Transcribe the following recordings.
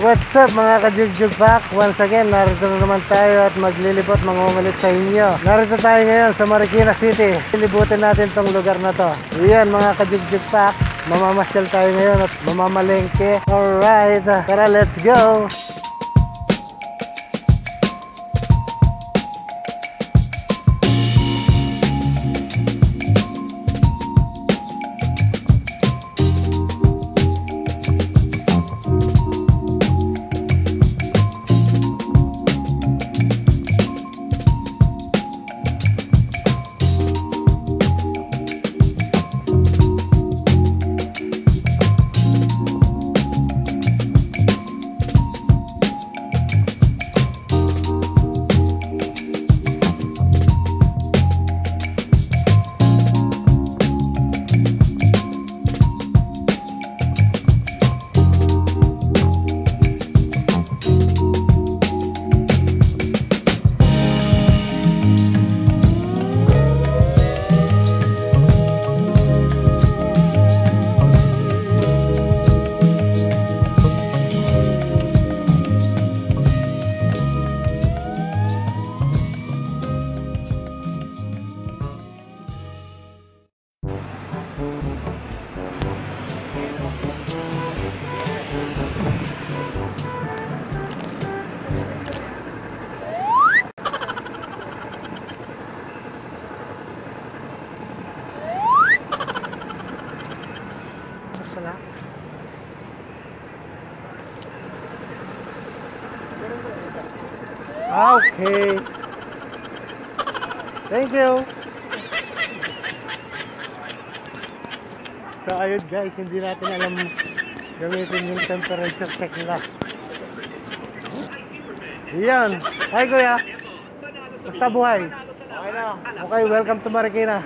What's up mga kajugjugpak? Once again, narito na naman tayo at maglilibot, mangungulit sa inyo. Narito tayo ngayon sa Marikina City. Lilibutin natin tong lugar na to. Ayan mga kajugjugpak, mamamasyal tayo ngayon at mamamalengke. Alright, tara let's go! Okay. Thank you. So ayun guys, hindi natin alam gamitin yung temperature check nila. Yan. Hi kuya. Basta buhay. Okay na. Okay, welcome to Marikina.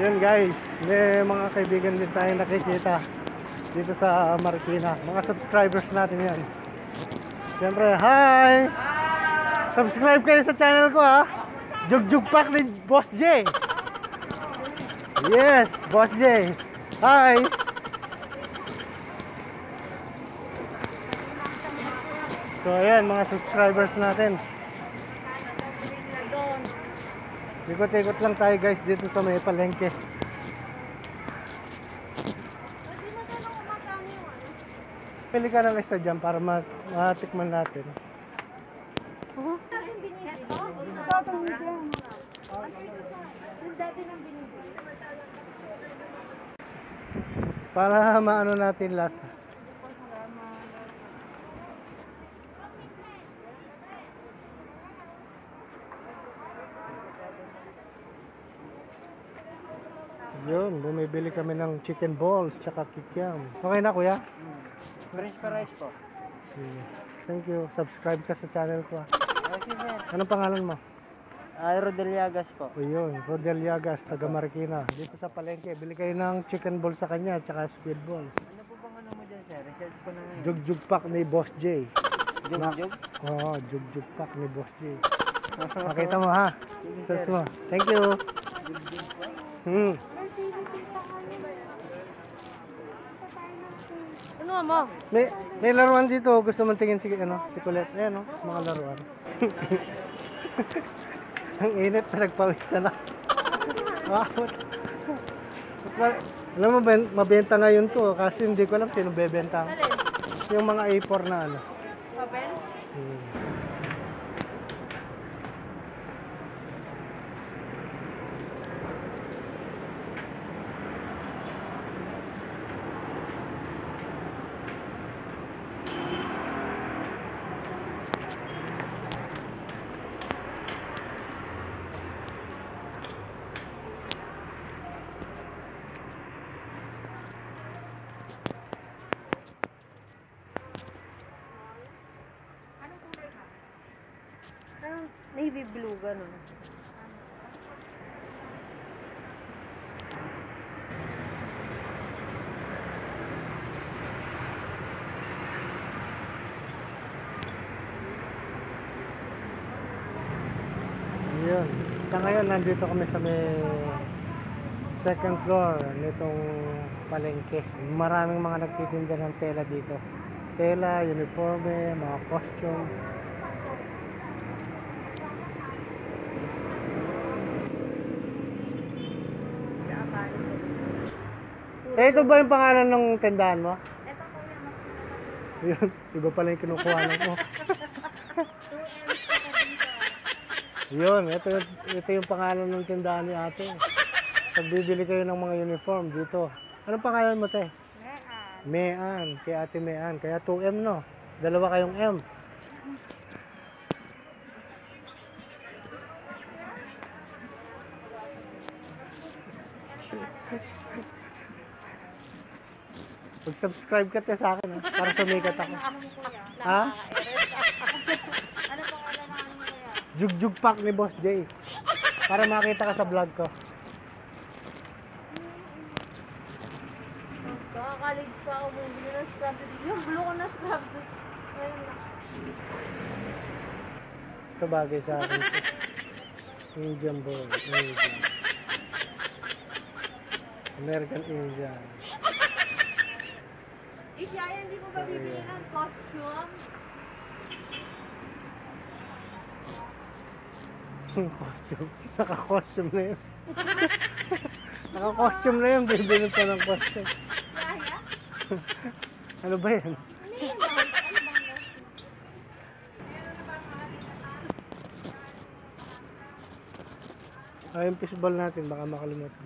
Yan guys, may mga kaibigan din tayong nakikita dito sa Marikina, mga subscribers natin yan. Siyempre, hi! Subscribe kayo sa channel ko ha. Jugjugpak ni Boss J. Yes, Boss J. Hi! So ayan, mga subscribers natin. Ikot-ikot lang tayo guys dito sa may palengke. Pili ka ng isa dyan para matikman natin. Para maano natin lasa. Yun, bumibili kami ng chicken balls tsaka kikiam. Okay na kuya? French fries po. Sige. Thank you. Subscribe ka sa channel ko. Thank you, sir. Anong pangalan mo? Rodel Yagas po. Ayun, Rodel Yagas, taga Marikina. Dito sa palengke, bili kayo ng chicken balls sa kanya tsaka squid balls. Ano po bang ano mo dyan, sir? Research ko na ngayon. Jugjugpak ni Boss J. Jugjug? Oo, Jugjugpak ni Boss J. Makita mo ha? Sos mo. Thank you. Jugjugpak? Ano mo? May laruan dito. Gusto mong tingin si, si Colette. Ayan o, mga laruan. Ang init na nagpawisa na. Alam mo, mabenta ngayon to. Kasi hindi ko alam sino bebenta. Yung mga A4 na ano. Papel? Navy blue, gano'n. Ayun. Sa ngayon, nandito kami sa may second floor nitong palengke. Maraming mga nagtitinda ng tela dito. Tela, uniforme, mga costume. Eh, ito ba yung pangalan ng tindahan mo? Ito po yun. Iba pala yung kinukuha lang mo. 2M. Yun, ito yung pangalan ng tindahan ni ate. Pagbibili kayo ng mga uniform dito. Anong pangalan mo, te? Mean. Kaya ate Mean. Kaya 2M, no? Dalawa kayong M. Mag-subscribe ka tayo sa akin, ha? Para sumikat ako. Ha? Ano po kala na ano kaya? Jugjugpak ni Boss J. Para makita ka sa vlog ko. Kaka-college pa ako, bumili ng scrub. Yung blue ko na scrub. Ayun na. Ito bagay sa akin. Indian boy. Indian. American Indian. Isya, hindi mo ba bibili ng costume? Costume? Naka-costume na yun. Naka-costume na yun. Bibili pa ng costume. Yaya? Ano ba yan? Ano yun? Ano ba yung fishball natin? Baka makalimutan.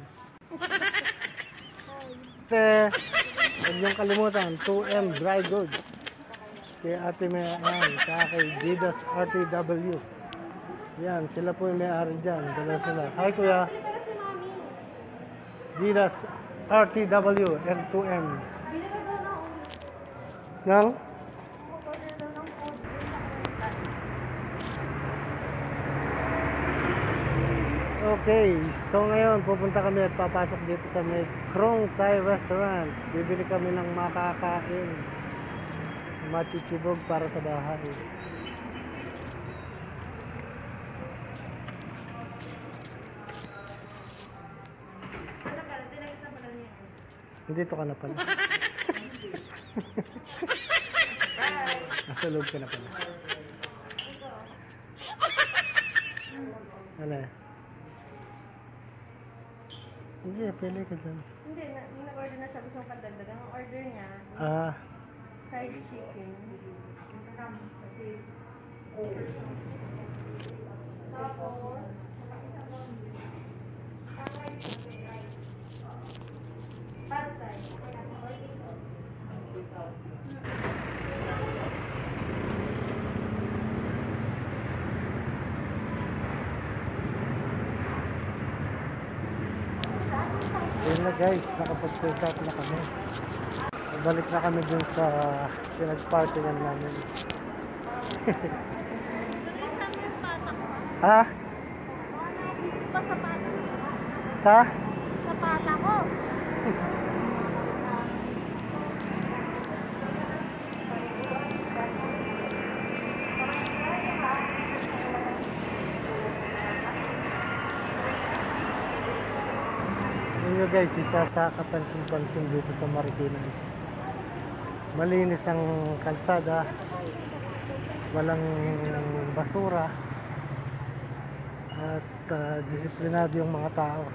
Huwag niyong kalimutan, 2M dry goods. Kay Ate Mean, saka kay D-RTW. Yan, sila po yung may-ari dyan. Dala sila. Hi, kuya. D-RTW and 2M. Nang? Okay, so ngayon pupunta kami at papasok dito sa may Krong Thai restaurant. Bibili kami ng makakain, machichibog para sa bahay. Dito ka na pala. Nasa loob ka na pala. Ano eh? Hindi, pili ka dyan. Hindi, nag-order na siya. Gusto mo pandagdag. Ang order niya, fried chicken. Tapos, pad thai. Ayun na guys, nakapag-pick up na kami. Balik na kami dun sa pinag-partingan namin. Ha? Sa? Sa pata ko. Guys, isa sa kapansin-pansin dito sa Marikina is malinis ang kalsada, walang basura at disiplinado yung mga tao,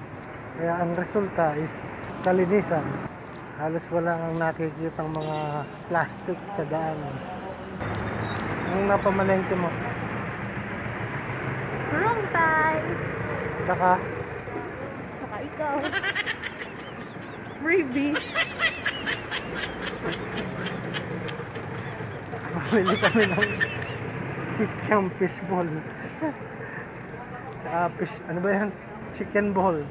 kaya ang resulta is kalinisan. Halos wala ang nakikitang mga plastic sa daan. Ang napamalengke mo? Krong Thai. Saka ikaw. Freebie. Pamili kami ng kikyang fishball. Tsaka fish, ano ba yan? Chicken ball.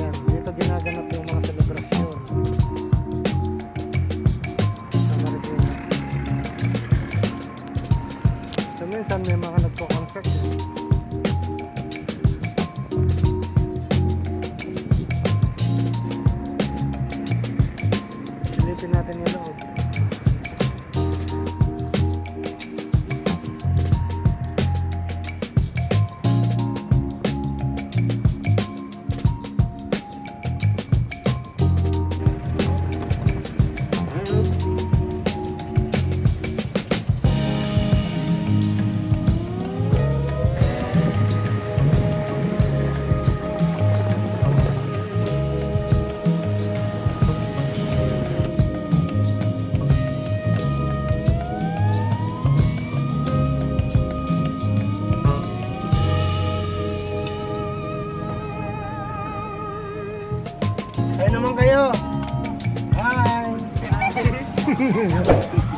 Yan, dito ginaganap yung mga celebration. minsan may mga nagko-conflict. Silipin natin yung loob. Kayo naman kayo. Hi.